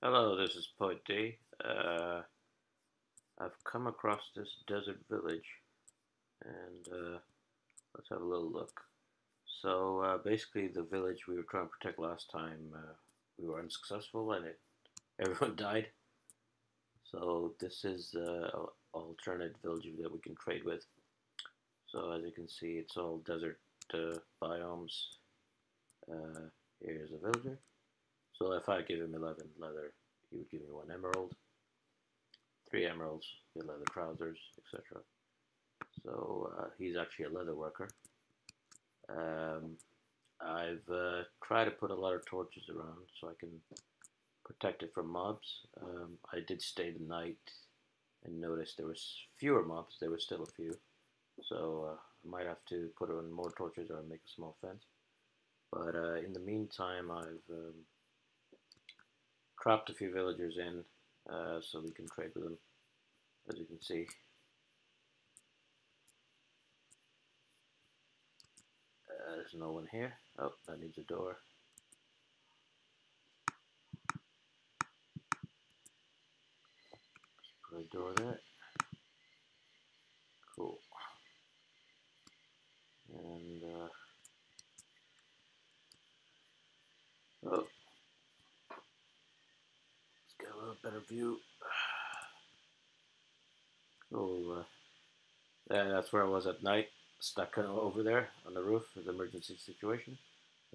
Hello, this is Point D. I've come across this desert village, and let's have a little look. So basically the village we were trying to protect last time, we were unsuccessful and everyone died. So this is an alternate village that we can trade with. So as you can see, it's all desert biomes. Here's a villager. So if I give him 11 leather, he would give me 1 emerald, 3 emeralds, 8 leather trousers, etc. So he's actually a leather worker. I've tried to put a lot of torches around so I can protect it from mobs. I did stay the night and noticed there was fewer mobs. There were still a few. So I might have to put on more torches or make a small fence. But in the meantime, I've trapped a few villagers in so we can trade with them, as you can see. There's no one here. Oh, that needs a door. Put a door there. Cool. And oh, get a little better view. Cool. Yeah, that's where I was at night, stuck over there on the roof with emergency situation.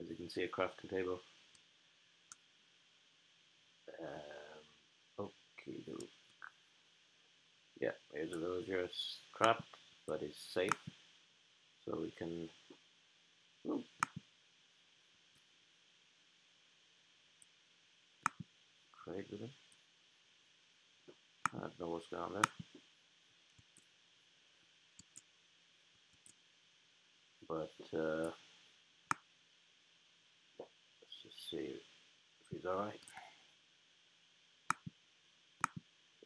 As you can see, a crafting table. Okay, yeah, here's a villager trapped, but he's safe, so we can. Ooh. Trade with him. I don't know what's going on there. But, let's just see if he's alright.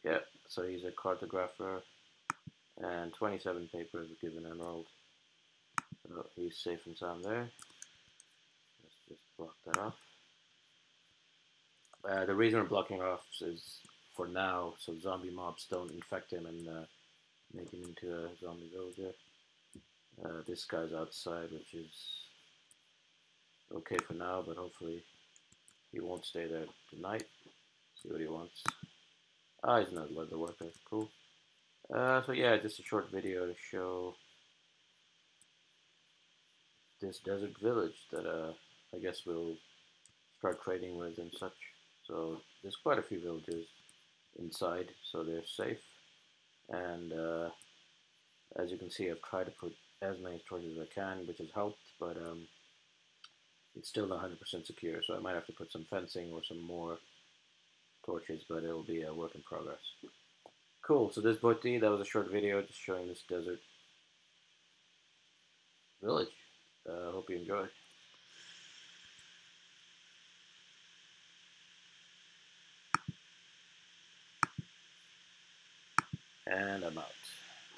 Yep, so he's a cartographer, and 27 papers give an emerald. So he's safe and sound there. Let's just block that off. The reason we're blocking off is for now, so zombie mobs don't infect him and make him into a zombie villager. This guy's outside, which is okay for now, but hopefully he won't stay there tonight. See what he wants. Ah, he's not a leather worker. Cool. So yeah, just a short video to show this desert village that I guess we'll start trading with and such. So there's quite a few villagers inside, so they're safe. And as you can see, I've tried to put as many torches as I can, which has helped, but it's still not 100% secure, so I might have to put some fencing or some more torches, but it'll be a work in progress. Cool, so this is Point D. That was a short video just showing this desert village. Hope you enjoyed. And I'm out.